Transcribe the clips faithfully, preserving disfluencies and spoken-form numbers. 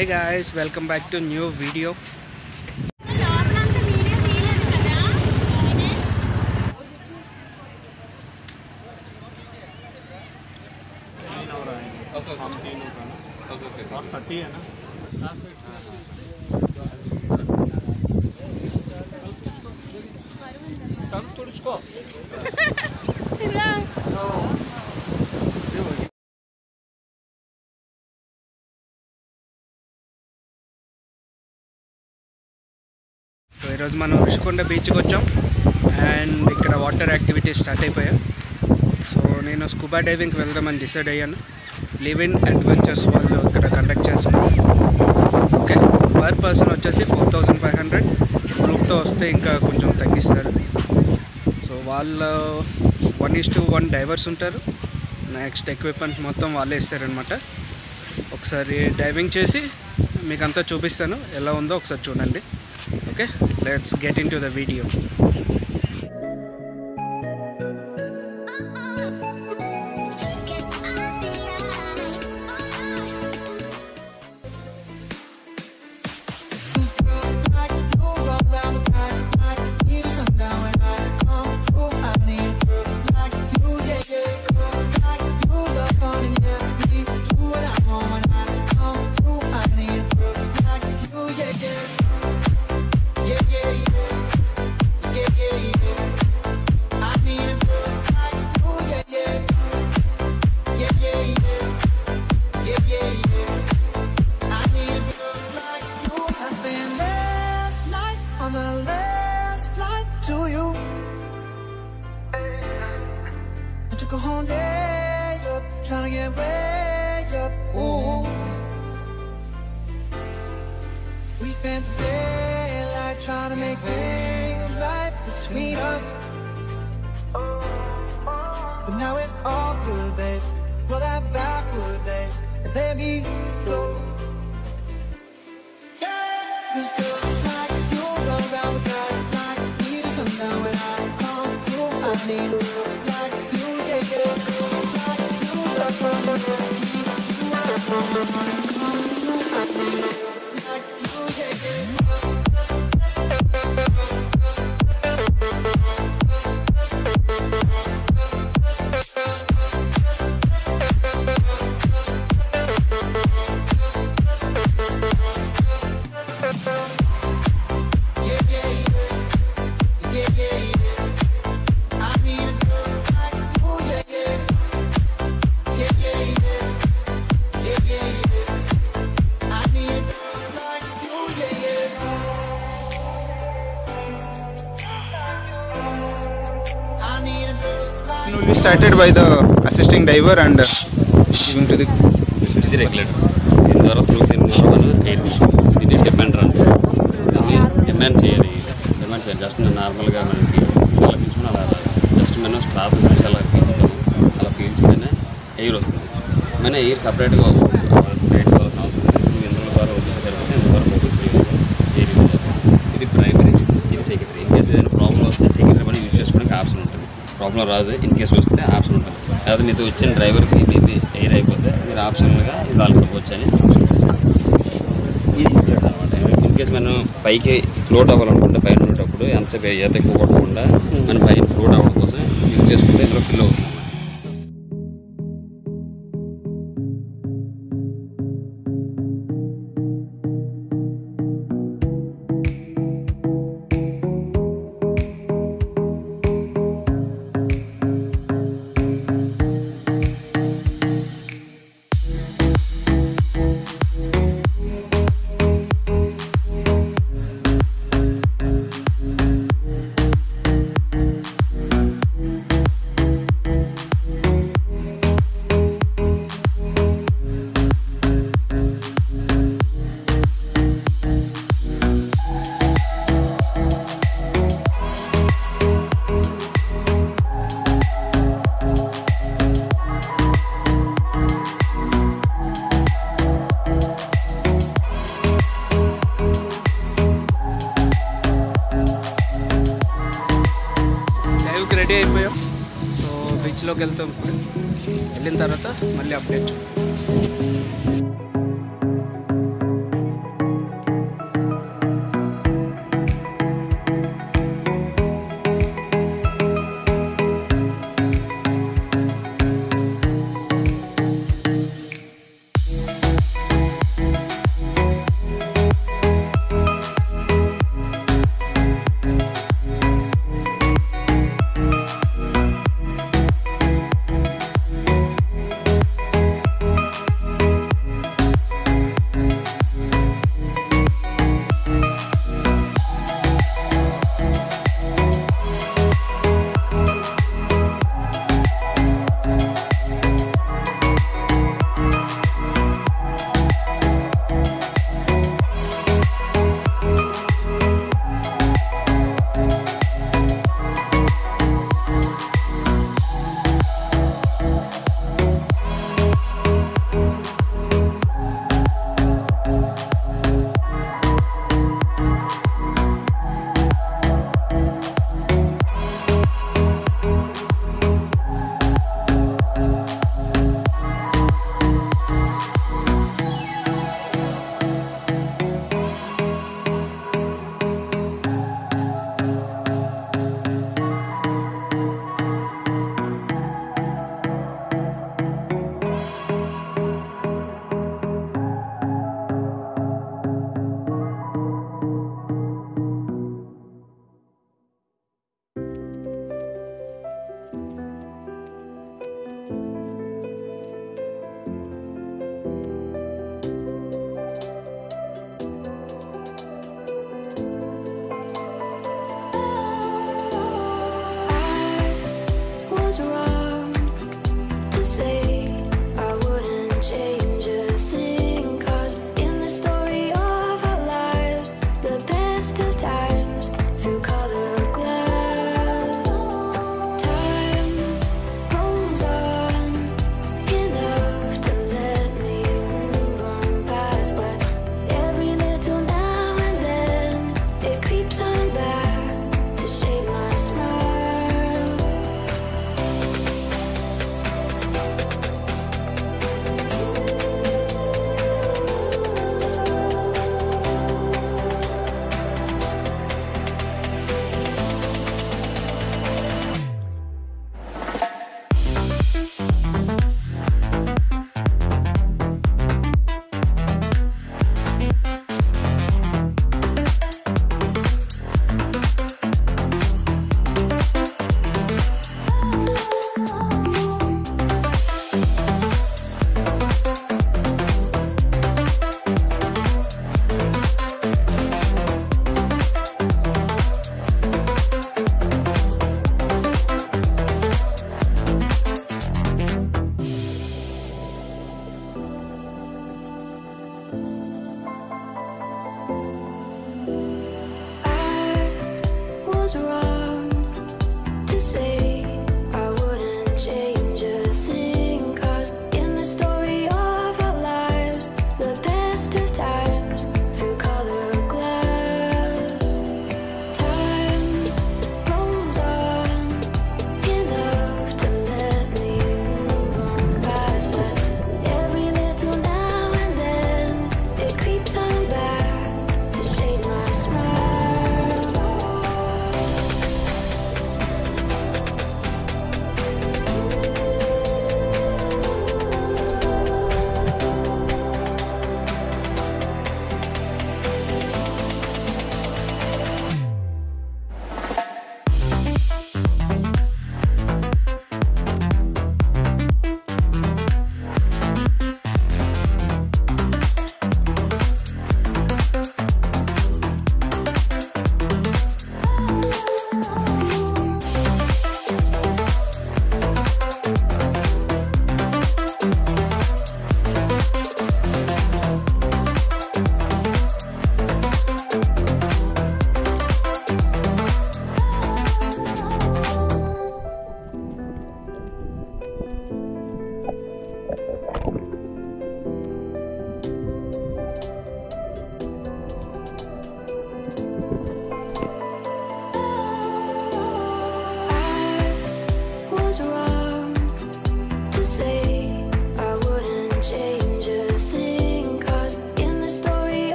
Hey guys, welcome back to new video. ఈరోజు మనం ఋషికొండ బీచ్కి వచ్చాం అండ్ ఇక్కడ వాటర్ యాక్టివిటీస్ స్టార్ట్ అయిపోయాయి. సో నేను స్కూబా డైవింగ్కి వెళ్దామని డిసైడ్ అయ్యాను. లివ్ ఇన్ అడ్వెంచర్స్ వాళ్ళు ఇక్కడ కండక్ట్ చేస్తున్నారు. ఓకే, పర్ పర్సన్ వచ్చేసి ఫోర్ థౌజండ్ ఫైవ్ హండ్రెడ్ గ్రూప్తో వస్తే ఇంకా కొంచెం తగ్గిస్తారు. సో వాళ్ళు one is to one divers ఉంటారు. నెక్స్ట్ ఎక్విప్మెంట్ మొత్తం వాళ్ళే ఇస్తారనమాట. ఒకసారి డైవింగ్ చేసి మీకంతా చూపిస్తాను, ఎలా ఉందో ఒకసారి చూడండి. Okay, let's get into the video. But now it's all good, babe. Roll that backward, babe, and let me know. Yeah, this girl's like you go around with guys like me till sundown when I come through. I need a girl like you, yeah, yeah, a girl like you. Love from the night, me too. Love from the night, come through. I need a girl like you, yeah, yeah. We started by the assisting diver and uh, giving to the this is the regulator. In the other through in the it is depend on demand cheyali demand cheyali just normal ga maniki ala pinchuna ala just manu staff ala pinchuna ala fields thene air ostundi mane air separate ga rate ga house indra varu jaruguthe indra focus cheyali air idi primary idi secondary in case any problem osthe secondary manu use chesukodaniki option untadi. Problem రాదు, in case వస్తే option ఉంటుంది. లేదా మీతో వచ్చిన డ్రైవర్కి మీది air అయిపోతే మీరు ఆప్షన్గా ఇది ఆల్కొవచ్చు అని ఇది ఇంపార్టెంట్ అనమాట. ఇన్ కేసు మనం పైకి ఫ్లోట్ అవ్వాలనుకుంటే పైన ఉండేటప్పుడు ఎంతసేపు ఏత ఎక్కువ కొట్టకుండా మనం పైన ఫ్లోట్ అవ్వడం కోసం యూజ్ చేసుకుంటే ఇందులో ఫిల్ అవుతుంది. అయిపోయాం. సో బీచ్లోకి వెళ్తాం. వెళ్ళిన తర్వాత మళ్ళీ update.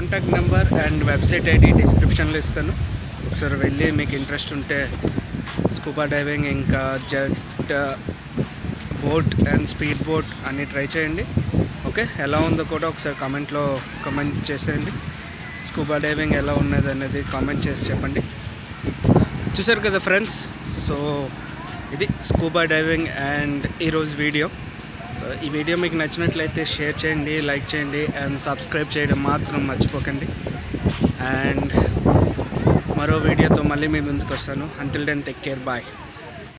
Contact number and website ID డిస్క్రిప్షన్లో ఇస్తాను. ఒకసారి వెళ్ళి మీకు ఇంట్రెస్ట్ ఉంటే స్కూబా డైవింగ్ ఇంకా jet boat and speed boat అన్నీ ట్రై చేయండి. ఓకే, ఎలా ఉందో కూడా ఒకసారి కామెంట్లో కామెంట్ చేసేయండి. స్కూబా డైవింగ్ ఎలా ఉన్నది అనేది కామెంట్ చేసి చెప్పండి. చూసారు కదా ఫ్రెండ్స్, సో ఇది స్కూబా డైవింగ్ అండ్ ఈరోజు వీడియో. ఈ వీడియో మీకు నచ్చినట్లయితే షేర్ చేయండి, లైక్ చేయండి అండ్ సబ్స్క్రైబ్ చేయడం మాత్రం మర్చిపోకండి. అండ్ మరో వీడియోతో మళ్ళీ మీ ముందుకు వస్తాను. Until then take care, bye.